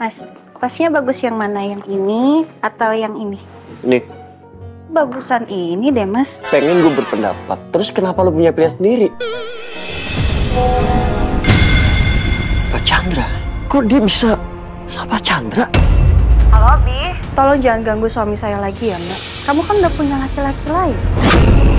Mas, tasnya bagus yang mana? Yang ini atau yang ini? Ini. Bagusan ini deh, Mas. Pengen gue berpendapat. Terus kenapa lo punya pilihan sendiri? Pak Candra? Kok dia bisa sama Pak Candra? Halo, Bi. Tolong jangan ganggu suami saya lagi ya, Mbak. Kamu kan udah punya laki-laki lain.